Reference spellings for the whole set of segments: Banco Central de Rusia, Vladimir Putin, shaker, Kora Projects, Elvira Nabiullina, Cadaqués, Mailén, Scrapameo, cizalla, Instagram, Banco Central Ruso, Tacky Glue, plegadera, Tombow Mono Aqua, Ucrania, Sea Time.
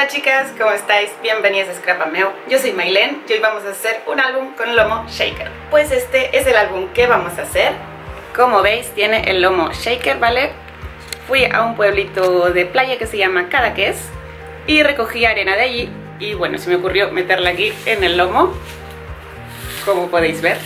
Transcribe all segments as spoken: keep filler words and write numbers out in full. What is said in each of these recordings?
Hola chicas, ¿cómo estáis? Bienvenidas a Scrapameo. Yo soy Mailén y hoy vamos a hacer un álbum con lomo shaker. Pues este es el álbum que vamos a hacer. Como veis tiene el lomo shaker, ¿vale? Fui a un pueblito de playa que se llama Cadaqués y recogí arena de allí y bueno, se me ocurrió meterla aquí en el lomo, como podéis ver.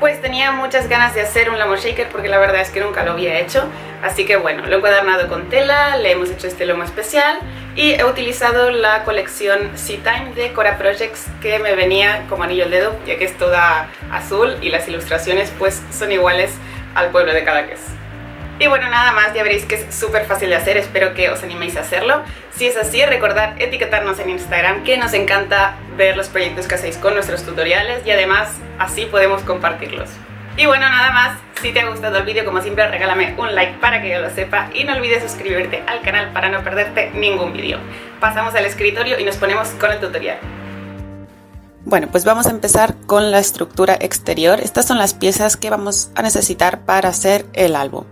Pues tenía muchas ganas de hacer un lomo shaker porque la verdad es que nunca lo había hecho. Así que bueno, lo he encuadernado con tela, le hemos hecho este lomo especial y he utilizado la colección Sea Time de Kora Projects que me venía como anillo al dedo, ya que es toda azul y las ilustraciones pues son iguales al pueblo de Cadaqués. Y bueno, nada más, ya veréis que es súper fácil de hacer, espero que os animéis a hacerlo. Si es así, recordad etiquetarnos en Instagram, que nos encanta ver los proyectos que hacéis con nuestros tutoriales y además así podemos compartirlos. Y bueno, nada más, si te ha gustado el vídeo, como siempre, regálame un like para que yo lo sepa y no olvides suscribirte al canal para no perderte ningún vídeo. Pasamos al escritorio y nos ponemos con el tutorial. Bueno, pues vamos a empezar con la estructura exterior. Estas son las piezas que vamos a necesitar para hacer el álbum.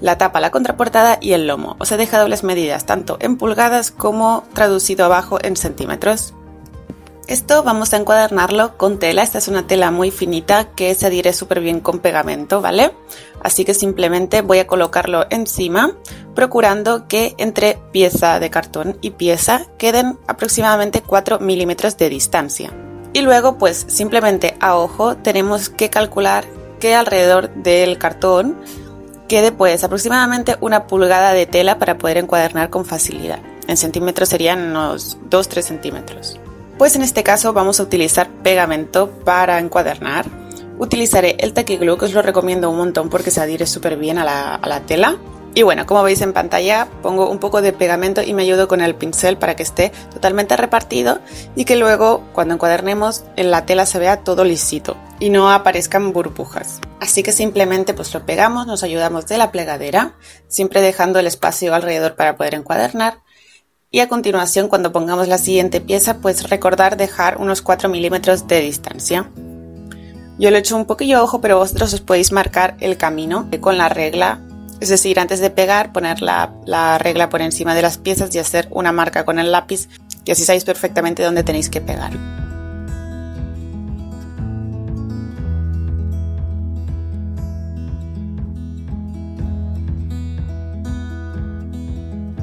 La tapa, la contraportada y el lomo. Os he dejado las medidas tanto en pulgadas como traducido abajo en centímetros. Esto vamos a encuadernarlo con tela. Esta es una tela muy finita que se adhiere súper bien con pegamento, ¿vale? Así que simplemente voy a colocarlo encima, procurando que entre pieza de cartón y pieza queden aproximadamente cuatro milímetros de distancia. Y luego pues simplemente a ojo tenemos que calcular que alrededor del cartón quede pues aproximadamente una pulgada de tela para poder encuadernar con facilidad. En centímetros serían unos dos a tres centímetros. Pues en este caso vamos a utilizar pegamento para encuadernar. Utilizaré el Tacky Glue, que os lo recomiendo un montón porque se adhiere súper bien a la, a la tela. Y bueno, como veis en pantalla, pongo un poco de pegamento y me ayudo con el pincel para que esté totalmente repartido y que luego, cuando encuadernemos, en la tela se vea todo lisito y no aparezcan burbujas. Así que simplemente pues lo pegamos, nos ayudamos de la plegadera, siempre dejando el espacio alrededor para poder encuadernar. Y a continuación, cuando pongamos la siguiente pieza, pues recordar dejar unos cuatro milímetros de distancia. Yo lo he hecho un poquillo a ojo, pero vosotros os podéis marcar el camino con la regla. Es decir, antes de pegar, poner la, la regla por encima de las piezas y hacer una marca con el lápiz, y así sabéis perfectamente dónde tenéis que pegar.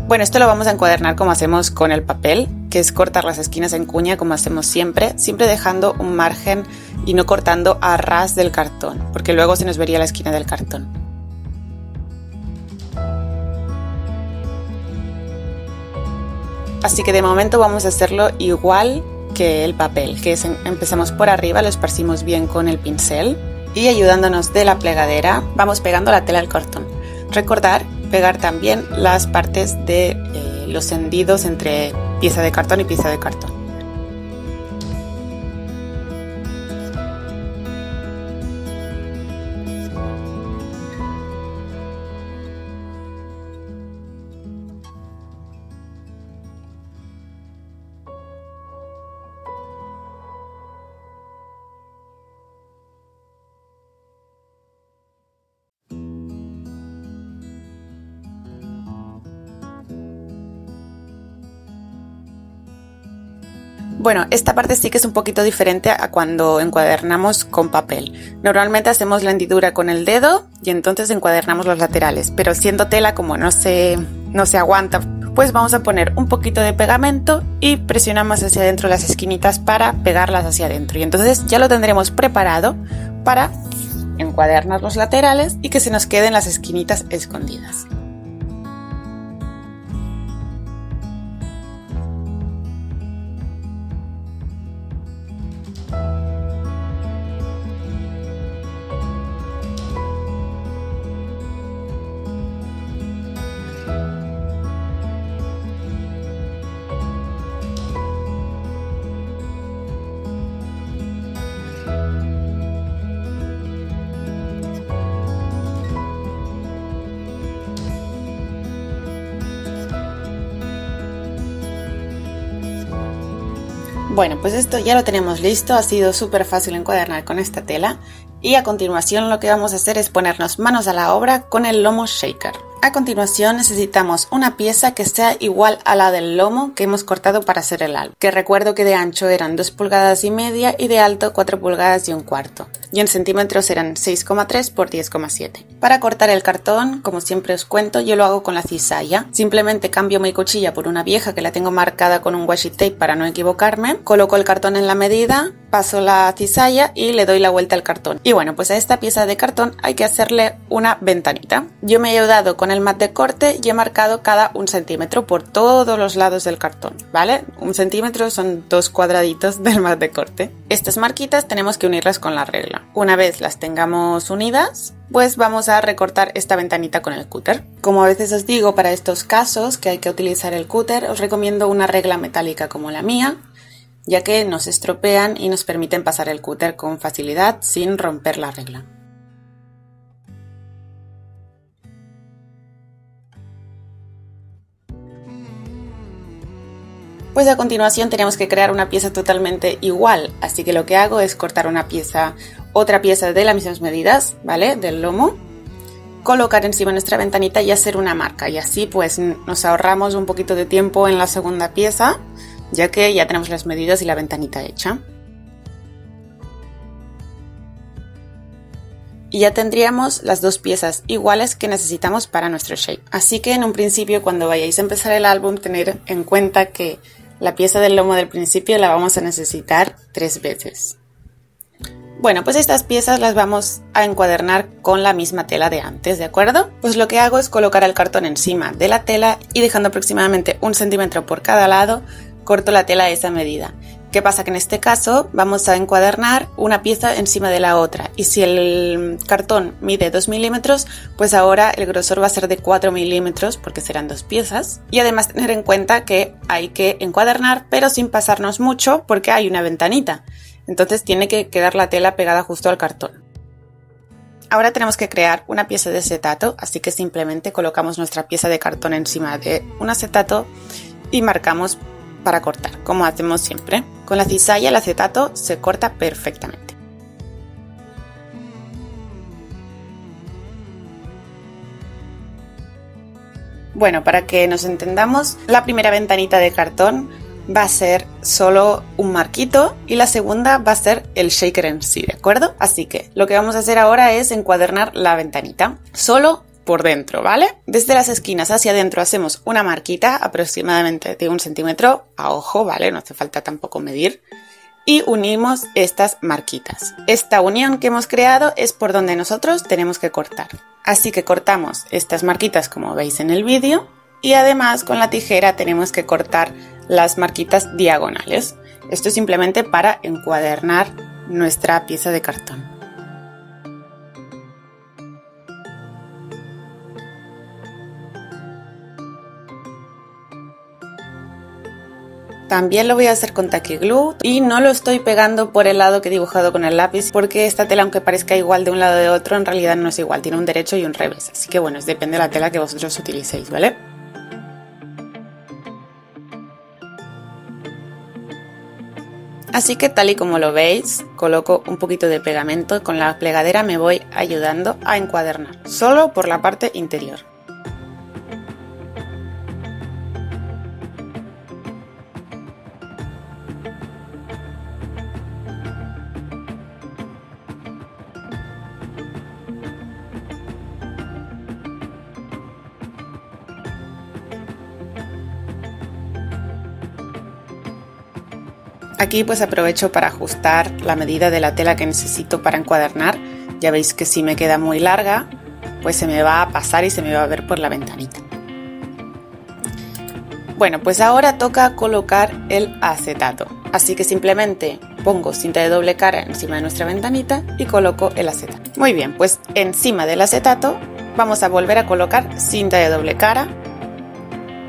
Bueno, esto lo vamos a encuadernar como hacemos con el papel, que es cortar las esquinas en cuña como hacemos siempre, siempre dejando un margen y no cortando a ras del cartón, porque luego se nos vería la esquina del cartón. Así que de momento vamos a hacerlo igual que el papel, que es empezamos por arriba, lo esparcimos bien con el pincel y ayudándonos de la plegadera vamos pegando la tela al cartón. Recordar pegar también las partes de eh, los hendidos entre pieza de cartón y pieza de cartón. Bueno, esta parte sí que es un poquito diferente a cuando encuadernamos con papel. Normalmente hacemos la hendidura con el dedo y entonces encuadernamos los laterales, pero siendo tela, como no se, no se aguanta, pues vamos a poner un poquito de pegamento y presionamos hacia adentro las esquinitas para pegarlas hacia adentro. Y entonces ya lo tendremos preparado para encuadernar los laterales y que se nos queden las esquinitas escondidas. Bueno, pues esto ya lo tenemos listo, ha sido súper fácil encuadernar con esta tela Y a continuación lo que vamos a hacer es ponernos manos a la obra con el lomo shaker. A continuación necesitamos una pieza que sea igual a la del lomo que hemos cortado para hacer el álbum, que recuerdo que de ancho eran dos pulgadas y media y de alto cuatro pulgadas y un cuarto, y en centímetros eran seis coma tres por diez coma siete. Para cortar el cartón, como siempre os cuento, yo lo hago con la cizalla. Simplemente cambio mi cuchilla por una vieja que la tengo marcada con un washi tape para no equivocarme, coloco el cartón en la medida, paso la cizalla y le doy la vuelta al cartón. Y bueno, pues a esta pieza de cartón hay que hacerle una ventanita. Yo me he ayudado con el mat de corte y he marcado cada un centímetro por todos los lados del cartón, ¿vale? Un centímetro son dos cuadraditos del mat de corte. Estas marquitas tenemos que unirlas con la regla. Una vez las tengamos unidas, pues vamos a recortar esta ventanita con el cúter. Como a veces os digo, para estos casos que hay que utilizar el cúter, os recomiendo una regla metálica como la mía, ya que nos estropean y nos permiten pasar el cúter con facilidad sin romper la regla. Pues a continuación tenemos que crear una pieza totalmente igual, así que lo que hago es cortar una pieza, otra pieza de las mismas medidas, ¿vale? Del lomo, colocar encima nuestra ventanita y hacer una marca, y así pues nos ahorramos un poquito de tiempo en la segunda pieza, ya que ya tenemos las medidas y la ventanita hecha. Y ya tendríamos las dos piezas iguales que necesitamos para nuestro shape. Así que en un principio, cuando vayáis a empezar el álbum, tener en cuenta que la pieza del lomo del principio la vamos a necesitar tres veces. Bueno, pues estas piezas las vamos a encuadernar con la misma tela de antes, ¿de acuerdo? Pues lo que hago es colocar el cartón encima de la tela y dejando aproximadamente un centímetro por cada lado, corto la tela a esa medida. ¿Qué pasa? Que en este caso vamos a encuadernar una pieza encima de la otra, y si el cartón mide dos milímetros, pues ahora el grosor va a ser de cuatro milímetros porque serán dos piezas. Y además tener en cuenta que hay que encuadernar pero sin pasarnos mucho porque hay una ventanita, entonces tiene que quedar la tela pegada justo al cartón. Ahora tenemos que crear una pieza de acetato, así que simplemente colocamos nuestra pieza de cartón encima de un acetato y marcamos para cortar, como hacemos siempre. Con la cizalla el acetato se corta perfectamente. Bueno, para que nos entendamos, la primera ventanita de cartón va a ser solo un marquito y la segunda va a ser el shaker en sí, ¿de acuerdo? Así que lo que vamos a hacer ahora es encuadernar la ventanita, solo por dentro, ¿vale? Desde las esquinas hacia adentro hacemos una marquita aproximadamente de un centímetro a ojo, ¿vale? No hace falta tampoco medir. Y unimos estas marquitas. Esta unión que hemos creado es por donde nosotros tenemos que cortar. Así que cortamos estas marquitas como veis en el vídeo y además con la tijera tenemos que cortar las marquitas diagonales. Esto es simplemente para encuadernar nuestra pieza de cartón. También lo voy a hacer con Tacky Glue y no lo estoy pegando por el lado que he dibujado con el lápiz porque esta tela, aunque parezca igual de un lado de otro, en realidad no es igual, tiene un derecho y un revés. Así que bueno, depende de la tela que vosotros utilicéis, ¿vale? Así que tal y como lo veis, coloco un poquito de pegamento y con la plegadera me voy ayudando a encuadernar, solo por la parte interior. Aquí pues aprovecho para ajustar la medida de la tela que necesito para encuadernar. Ya veis que si me queda muy larga, pues se me va a pasar y se me va a ver por la ventanita. Bueno, pues ahora toca colocar el acetato. Así que simplemente pongo cinta de doble cara encima de nuestra ventanita y coloco el acetato. Muy bien, pues encima del acetato vamos a volver a colocar cinta de doble cara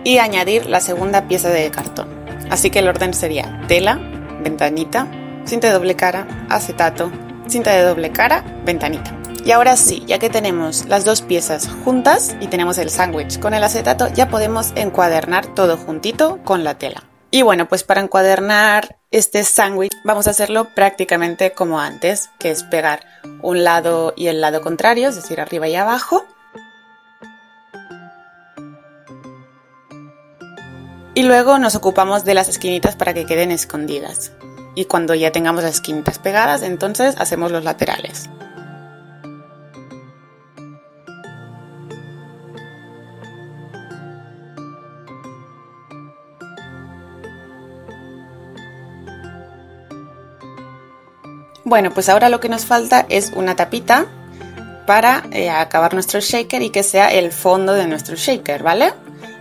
y añadir la segunda pieza de cartón. Así que el orden sería tela, ventanita, cinta de doble cara, acetato, cinta de doble cara, ventanita. Y ahora sí, ya que tenemos las dos piezas juntas y tenemos el sándwich con el acetato, ya podemos encuadernar todo juntito con la tela. Y bueno, pues para encuadernar este sándwich vamos a hacerlo prácticamente como antes, que es pegar un lado y el lado contrario, es decir, arriba y abajo. Y luego nos ocupamos de las esquinitas para que queden escondidas. Y cuando ya tengamos las esquinitas pegadas, entonces hacemos los laterales. Bueno, pues ahora lo que nos falta es una tapita para eh, acabar nuestro shaker y que sea el fondo de nuestro shaker, ¿vale?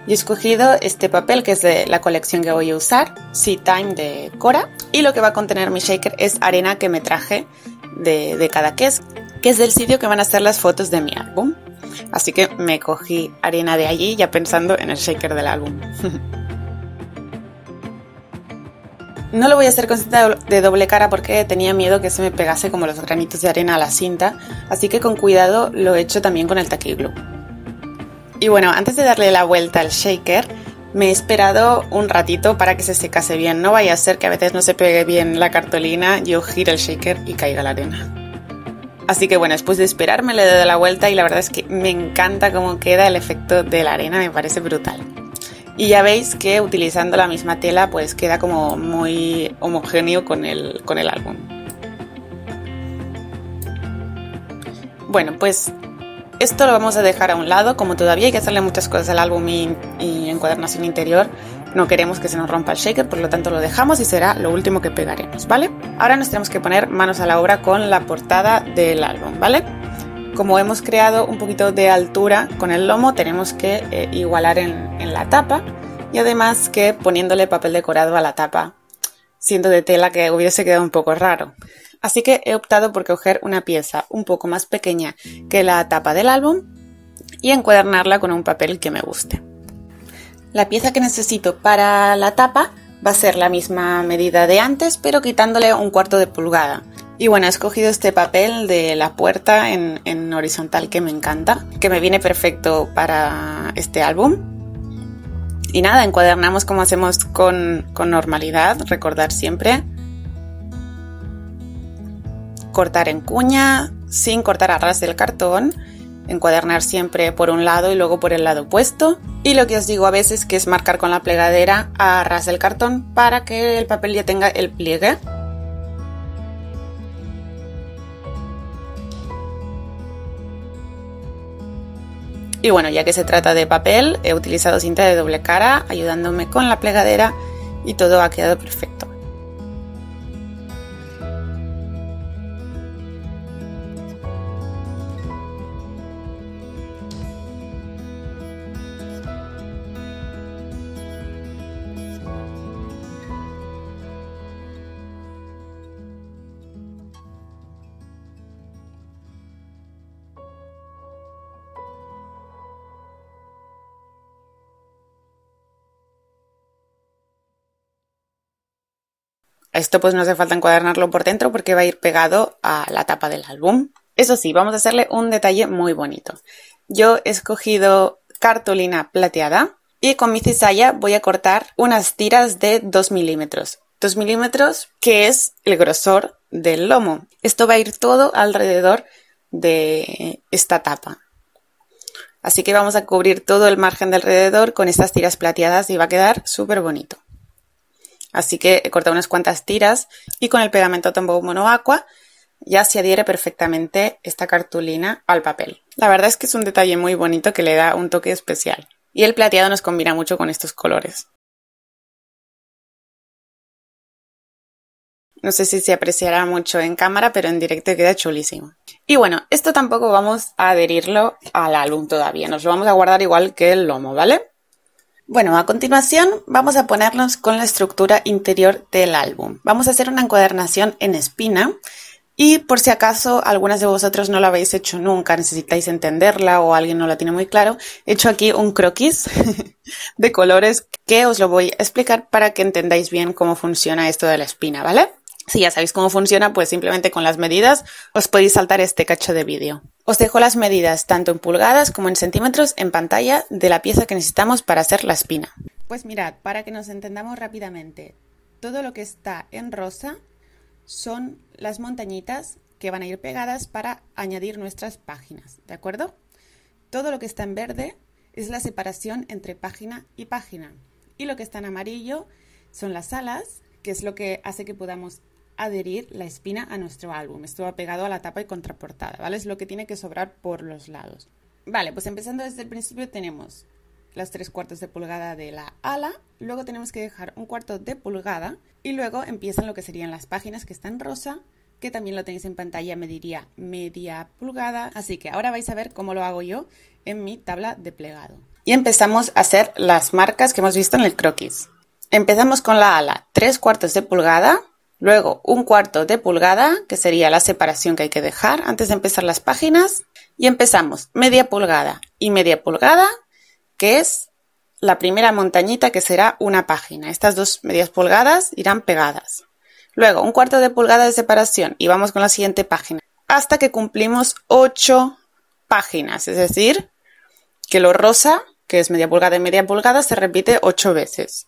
Yo he escogido este papel que es de la colección que voy a usar, Sea Time de Kora, y lo que va a contener mi shaker es arena que me traje de, de Cadaqués, que es del sitio que van a estar las fotos de mi álbum. Así que me cogí arena de allí ya pensando en el shaker del álbum. No lo voy a hacer con cinta de doble cara porque tenía miedo que se me pegase como los granitos de arena a la cinta, así que con cuidado lo he hecho también con el Tacky Glue. Y bueno, antes de darle la vuelta al shaker, me he esperado un ratito para que se secase bien. No vaya a ser que a veces no se pegue bien la cartolina, yo gire el shaker y caiga la arena. Así que bueno, después de esperar me le doy la vuelta y la verdad es que me encanta cómo queda el efecto de la arena, me parece brutal. Y ya veis que utilizando la misma tela pues queda como muy homogéneo con el, con el álbum. Bueno, pues esto lo vamos a dejar a un lado, como todavía hay que hacerle muchas cosas al álbum y, y encuadernación interior, no queremos que se nos rompa el shaker, por lo tanto lo dejamos y será lo último que pegaremos, ¿vale? Ahora nos tenemos que poner manos a la obra con la portada del álbum, ¿vale? Como hemos creado un poquito de altura con el lomo, tenemos que eh, igualar en, en la tapa y además que poniéndole papel decorado a la tapa, siendo de tela que hubiese quedado un poco raro. Así que he optado por coger una pieza un poco más pequeña que la tapa del álbum y encuadernarla con un papel que me guste. La pieza que necesito para la tapa va a ser la misma medida de antes, pero quitándole un cuarto de pulgada. Y bueno, he escogido este papel de la puerta en, en horizontal que me encanta, que me viene perfecto para este álbum. Y nada, encuadernamos como hacemos con, con normalidad, recordar siempre. Cortar en cuña, sin cortar a ras del cartón. Encuadernar siempre por un lado y luego por el lado opuesto. Y lo que os digo a veces que es marcar con la plegadera a ras del cartón para que el papel ya tenga el pliegue. Y bueno, ya que se trata de papel, he utilizado cinta de doble cara ayudándome con la plegadera y todo ha quedado perfecto. Esto pues no hace falta encuadernarlo por dentro porque va a ir pegado a la tapa del álbum. Eso sí, vamos a hacerle un detalle muy bonito. Yo he escogido cartulina plateada y con mi cizalla voy a cortar unas tiras de dos milímetros. dos milímetros que es el grosor del lomo. Esto va a ir todo alrededor de esta tapa. Así que vamos a cubrir todo el margen de alrededor con estas tiras plateadas y va a quedar súper bonito. Así que he cortado unas cuantas tiras y con el pegamento Tombow Mono Aqua ya se adhiere perfectamente esta cartulina al papel. La verdad es que es un detalle muy bonito que le da un toque especial. Y el plateado nos combina mucho con estos colores. No sé si se apreciará mucho en cámara, pero en directo queda chulísimo. Y bueno, esto tampoco vamos a adherirlo al álbum todavía. Nos lo vamos a guardar igual que el lomo, ¿vale? Bueno, a continuación vamos a ponernos con la estructura interior del álbum. Vamos a hacer una encuadernación en espina y por si acaso algunas de vosotros no la habéis hecho nunca, necesitáis entenderla o alguien no la tiene muy claro, he hecho aquí un croquis de colores que os lo voy a explicar para que entendáis bien cómo funciona esto de la espina, ¿vale? Si ya sabéis cómo funciona, pues simplemente con las medidas os podéis saltar este cacho de vídeo. Os dejo las medidas tanto en pulgadas como en centímetros en pantalla de la pieza que necesitamos para hacer la espina. Pues mirad, para que nos entendamos rápidamente, todo lo que está en rosa son las montañitas que van a ir pegadas para añadir nuestras páginas, ¿de acuerdo? Todo lo que está en verde es la separación entre página y página. Y lo que está en amarillo son las alas, que es lo que hace que podamos adherir la espina a nuestro álbum. Esto va pegado a la tapa y contraportada, ¿vale? Es lo que tiene que sobrar por los lados. Vale, pues empezando desde el principio tenemos las tres cuartos de pulgada de la ala, luego tenemos que dejar un cuarto de pulgada y luego empiezan lo que serían las páginas que están rosa, que también lo tenéis en pantalla, mediría media pulgada. Así que ahora vais a ver cómo lo hago yo en mi tabla de plegado. Y empezamos a hacer las marcas que hemos visto en el croquis. Empezamos con la ala, tres cuartos de pulgada, luego un cuarto de pulgada, que sería la separación que hay que dejar antes de empezar las páginas, y empezamos media pulgada y media pulgada, que es la primera montañita que será una página. Estas dos medias pulgadas irán pegadas. Luego un cuarto de pulgada de separación y vamos con la siguiente página hasta que cumplimos ocho páginas, es decir, que lo rosa, que es media pulgada y media pulgada, se repite ocho veces.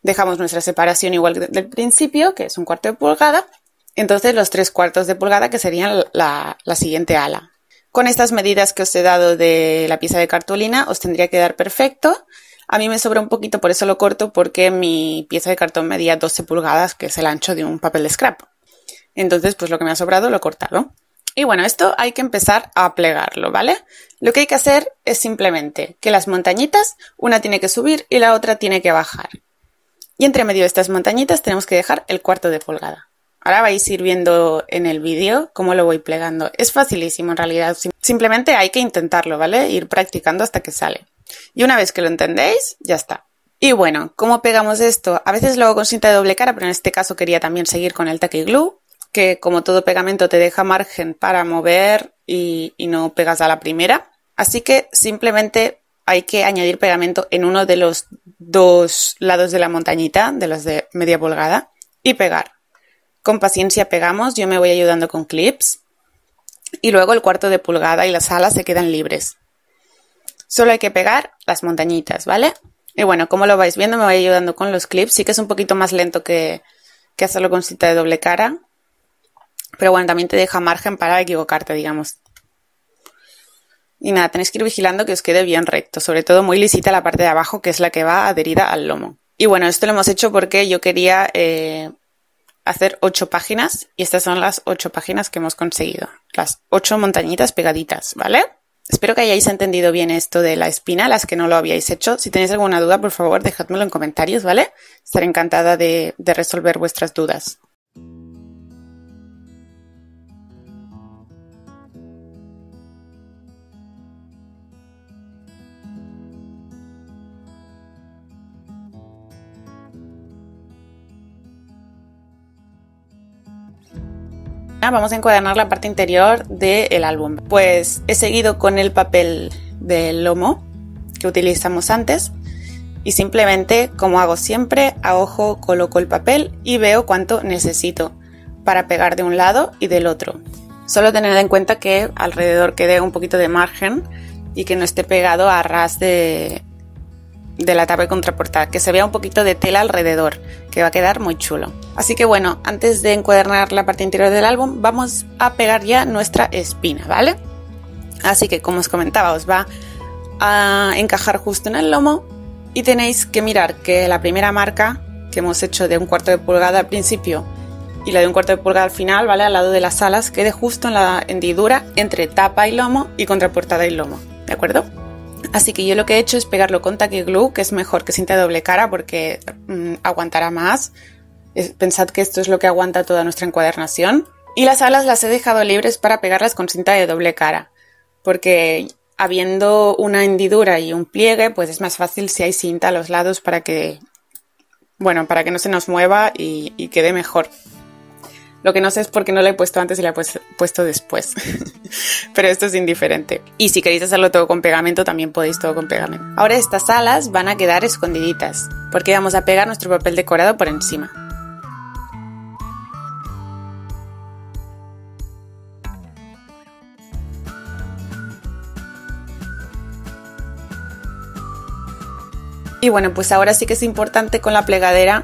Dejamos nuestra separación igual del principio, que es un cuarto de pulgada, entonces los tres cuartos de pulgada que serían la, la siguiente ala. Con estas medidas que os he dado de la pieza de cartulina os tendría que dar perfecto. A mí me sobra un poquito, por eso lo corto, porque mi pieza de cartón medía doce pulgadas, que es el ancho de un papel de scrap. Entonces, pues lo que me ha sobrado lo he cortado. Y bueno, esto hay que empezar a plegarlo, ¿vale? Lo que hay que hacer es simplemente que las montañitas, una tiene que subir y la otra tiene que bajar. Y entre medio de estas montañitas tenemos que dejar el cuarto de pulgada. Ahora vais a ir viendo en el vídeo cómo lo voy plegando. Es facilísimo en realidad, simplemente hay que intentarlo, ¿vale? Ir practicando hasta que sale. Y una vez que lo entendéis, ya está. Y bueno, ¿cómo pegamos esto? A veces lo hago con cinta de doble cara, pero en este caso quería también seguir con el Tacky Glue, que como todo pegamento te deja margen para mover y, y no pegas a la primera. Así que simplemente hay que añadir pegamento en uno de los dos lados de la montañita, de los de media pulgada, y pegar. Con paciencia pegamos, yo me voy ayudando con clips y luego el cuarto de pulgada y las alas se quedan libres. Solo hay que pegar las montañitas, ¿vale? Y bueno, como lo vais viendo, me voy ayudando con los clips. Sí que es un poquito más lento que, que hacerlo con cinta de doble cara, pero bueno, también te deja margen para equivocarte, digamos. Y nada, tenéis que ir vigilando que os quede bien recto, sobre todo muy lisita la parte de abajo, que es la que va adherida al lomo. Y bueno, esto lo hemos hecho porque yo quería Eh, hacer ocho páginas y estas son las ocho páginas que hemos conseguido, las ocho montañitas pegaditas, ¿vale? Espero que hayáis entendido bien esto de la espina, las que no lo habíais hecho. Si tenéis alguna duda, por favor, dejádmelo en comentarios, ¿vale? Estaré encantada de, de resolver vuestras dudas. Vamos a encuadernar la parte interior del álbum. Pues he seguido con el papel del lomo que utilizamos antes y simplemente, como hago siempre, a ojo coloco el papel y veo cuánto necesito para pegar de un lado y del otro. Solo tened en cuenta que alrededor quede un poquito de margen y que no esté pegado a ras de, de la tapa y contraportada, que se vea un poquito de tela alrededor, que va a quedar muy chulo. Así que bueno, antes de encuadernar la parte interior del álbum, vamos a pegar ya nuestra espina, ¿vale? Así que, como os comentaba, os va a encajar justo en el lomo y tenéis que mirar que la primera marca que hemos hecho de un cuarto de pulgada al principio y la de un cuarto de pulgada al final, ¿vale?, al lado de las alas, quede justo en la hendidura entre tapa y lomo y contraportada y lomo, ¿de acuerdo? Así que yo lo que he hecho es pegarlo con Tacky Glue, que es mejor que cinta de doble cara porque mmm, aguantará más. Pensad que esto es lo que aguanta toda nuestra encuadernación. Y las alas las he dejado libres para pegarlas con cinta de doble cara, porque habiendo una hendidura y un pliegue, pues es más fácil si hay cinta a los lados para que, bueno, para que no se nos mueva y, y quede mejor. Lo que no sé es por qué no la he puesto antes y la he puesto después. Pero esto es indiferente. Y si queréis hacerlo todo con pegamento, también podéis todo con pegamento. Ahora estas alas van a quedar escondiditas, porque vamos a pegar nuestro papel decorado por encima. Y bueno, pues ahora sí que es importante con la plegadera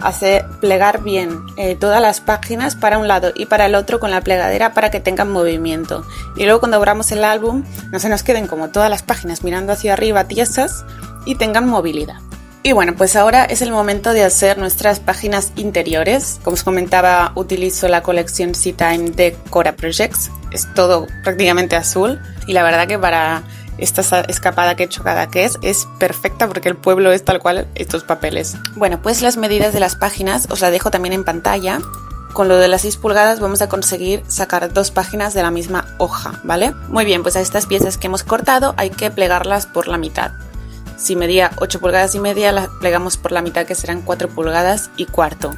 hacer plegar bien eh, todas las páginas para un lado y para el otro con la plegadera para que tengan movimiento. Y luego cuando abramos el álbum no se nos queden como todas las páginas mirando hacia arriba tiesas y tengan movilidad. Y bueno, pues ahora es el momento de hacer nuestras páginas interiores. Como os comentaba, utilizo la colección Sea Time de Kora Projects. Es todo prácticamente azul y la verdad que para esta escapada que he hecho Cadaqués es perfecta porque el pueblo es tal cual estos papeles. Bueno, pues las medidas de las páginas os las dejo también en pantalla. Con lo de las seis pulgadas vamos a conseguir sacar dos páginas de la misma hoja, ¿vale? Muy bien, pues a estas piezas que hemos cortado hay que plegarlas por la mitad. Si medía ocho pulgadas y media, la plegamos por la mitad, que serán cuatro pulgadas y cuarto.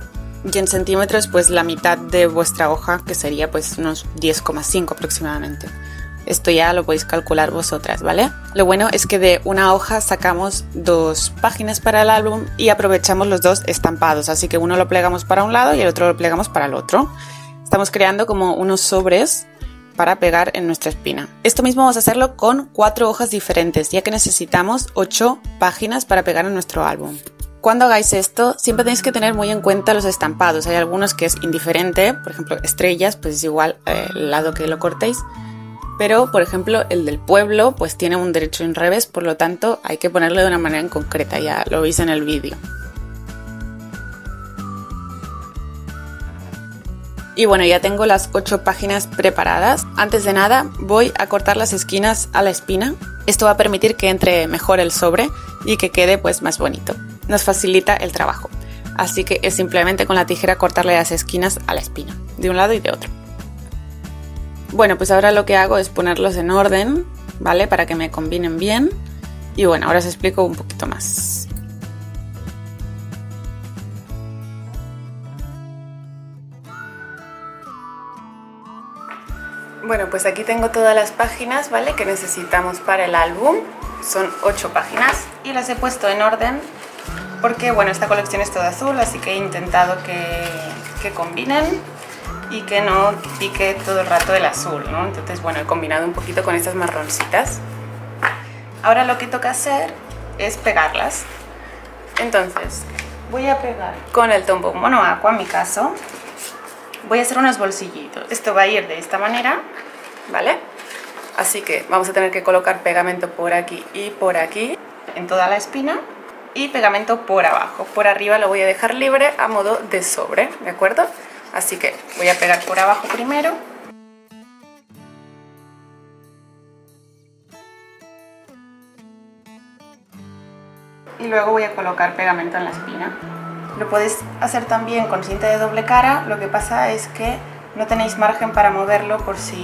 Y en centímetros, pues la mitad de vuestra hoja, que sería pues unos diez coma cinco aproximadamente. Esto ya lo podéis calcular vosotras, ¿vale? Lo bueno es que de una hoja sacamos dos páginas para el álbum y aprovechamos los dos estampados. Así que uno lo plegamos para un lado y el otro lo plegamos para el otro. Estamos creando como unos sobres para pegar en nuestra espina. Esto mismo vamos a hacerlo con cuatro hojas diferentes, ya que necesitamos ocho páginas para pegar en nuestro álbum. Cuando hagáis esto, siempre tenéis que tener muy en cuenta los estampados. Hay algunos que es indiferente, por ejemplo estrellas, pues es igual eh, el lado que lo cortéis, pero por ejemplo el del pueblo pues tiene un derecho y un revés, por lo tanto hay que ponerlo de una manera en concreta, ya lo veis en el vídeo. Y bueno, ya tengo las ocho páginas preparadas. Antes de nada voy a cortar las esquinas a la espina. Esto va a permitir que entre mejor el sobre y que quede pues más bonito. Nos facilita el trabajo. Así que es simplemente con la tijera cortarle las esquinas a la espina, de un lado y de otro. Bueno, pues ahora lo que hago es ponerlos en orden, ¿vale? Para que me combinen bien. Y bueno, ahora os explico un poquito más. Bueno, pues aquí tengo todas las páginas, ¿vale?, que necesitamos para el álbum. Son ocho páginas y las he puesto en orden porque, bueno, esta colección es toda azul, así que he intentado que, que combinen y que no pique todo el rato el azul, ¿no? Entonces, bueno, he combinado un poquito con estas marroncitas. Ahora lo que toca hacer es pegarlas. Entonces, voy a pegar con el Tombow Mono Aqua, en mi caso. Voy a hacer unos bolsillitos. Esto va a ir de esta manera, ¿vale? Así que vamos a tener que colocar pegamento por aquí y por aquí, en toda la espina, y pegamento por abajo. Por arriba lo voy a dejar libre a modo de sobre, ¿de acuerdo? Así que voy a pegar por abajo primero. Y luego voy a colocar pegamento en la espina. Lo podéis hacer también con cinta de doble cara, lo que pasa es que no tenéis margen para moverlo por si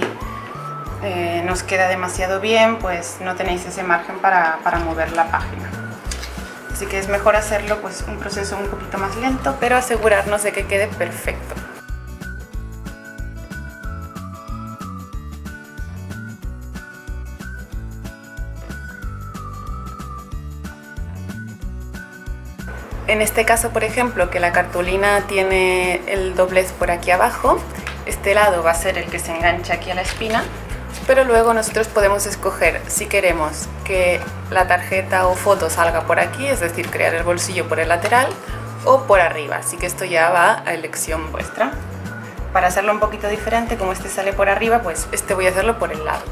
eh, nos queda demasiado bien, pues no tenéis ese margen para, para mover la página. Así que es mejor hacerlo pues un proceso un poquito más lento, pero asegurarnos de que quede perfecto. En este caso, por ejemplo, que la cartulina tiene el doblez por aquí abajo, este lado va a ser el que se engancha aquí a la espina, pero luego nosotros podemos escoger si queremos que la tarjeta o foto salga por aquí, es decir, crear el bolsillo por el lateral o por arriba, así que esto ya va a elección vuestra. Para hacerlo un poquito diferente, como este sale por arriba, pues este voy a hacerlo por el lado.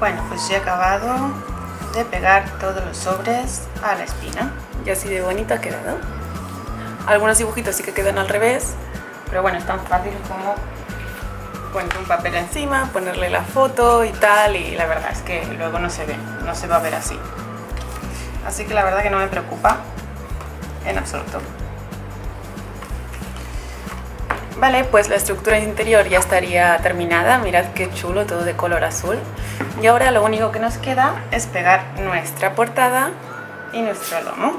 Bueno, pues ya he acabado de pegar todos los sobres a la espina. Y así de bonito ha quedado. Algunos dibujitos sí que quedan al revés, Pero bueno, es tan fácil como poner un papel encima, ponerle la foto y tal, y la verdad es que luego no se ve, no se va a ver así. Así que la verdad que no me preocupa en absoluto. Vale, pues la estructura interior ya estaría terminada. Mirad qué chulo, todo de color azul. Y ahora lo único que nos queda es pegar nuestra portada y nuestro lomo.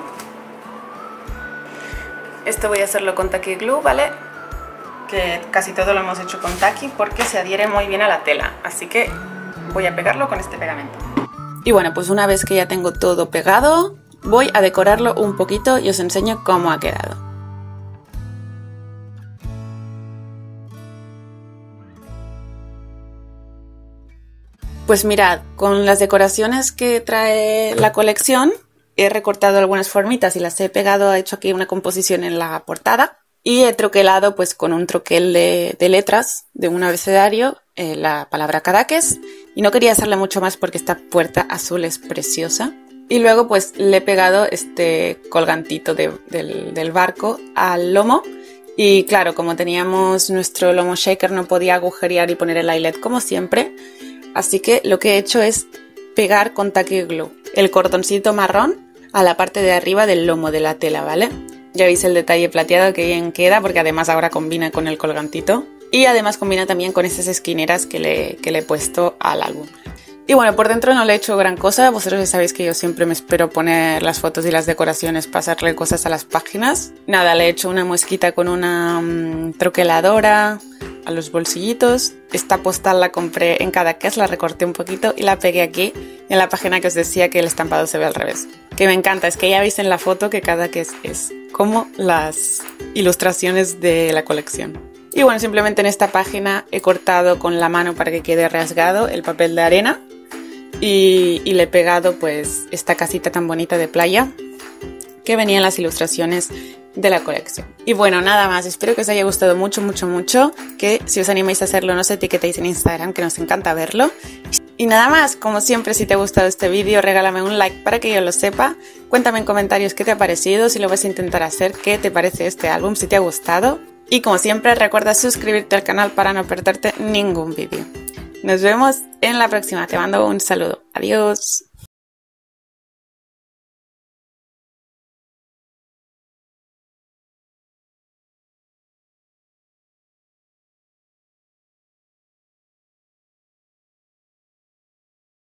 Esto voy a hacerlo con Tacky Glue, ¿vale? Que casi todo lo hemos hecho con Tacky porque se adhiere muy bien a la tela. Así que voy a pegarlo con este pegamento. Y bueno, pues una vez que ya tengo todo pegado, voy a decorarlo un poquito y os enseño cómo ha quedado. Pues mirad, con las decoraciones que trae la colección, he recortado algunas formitas y las he pegado, he hecho aquí una composición en la portada y he troquelado pues con un troquel de, de letras de un abecedario eh, la palabra Cadaqués, y no quería hacerle mucho más porque esta puerta azul es preciosa. Y luego pues le he pegado este colgantito de, del, del barco al lomo. Y claro, como teníamos nuestro lomo shaker no podía agujerear y poner el eyelet como siempre. Así que lo que he hecho es pegar con Tacky Glue el cordoncito marrón a la parte de arriba del lomo de la tela, ¿vale? Ya veis el detalle plateado que bien queda, porque además ahora combina con el colgantito. Y además combina también con esas esquineras que le, que le he puesto al álbum. Y bueno, por dentro no le he hecho gran cosa. Vosotros ya sabéis que yo siempre me espero poner las fotos y las decoraciones, pasarle cosas a las páginas. Nada, le he hecho una muesquita con una mmm, troqueladora a los bolsillitos. Esta postal la compré en Cadaqués, la recorté un poquito y la pegué aquí en la página que os decía que el estampado se ve al revés. Que me encanta, es que ya veis en la foto que Cadaqués es como las ilustraciones de la colección. Y bueno, simplemente en esta página he cortado con la mano para que quede rasgado el papel de arena y, y le he pegado pues esta casita tan bonita de playa que venía en las ilustraciones de la colección. Y bueno, nada más, espero que os haya gustado mucho, mucho, mucho, que si os animáis a hacerlo nos etiquetéis en Instagram, que nos encanta verlo. Y nada más, como siempre, si te ha gustado este vídeo, regálame un like para que yo lo sepa. Cuéntame en comentarios qué te ha parecido, si lo vas a intentar hacer, qué te parece este álbum, si te ha gustado. Y como siempre, recuerda suscribirte al canal para no perderte ningún vídeo. Nos vemos en la próxima. Te mando un saludo. Adiós.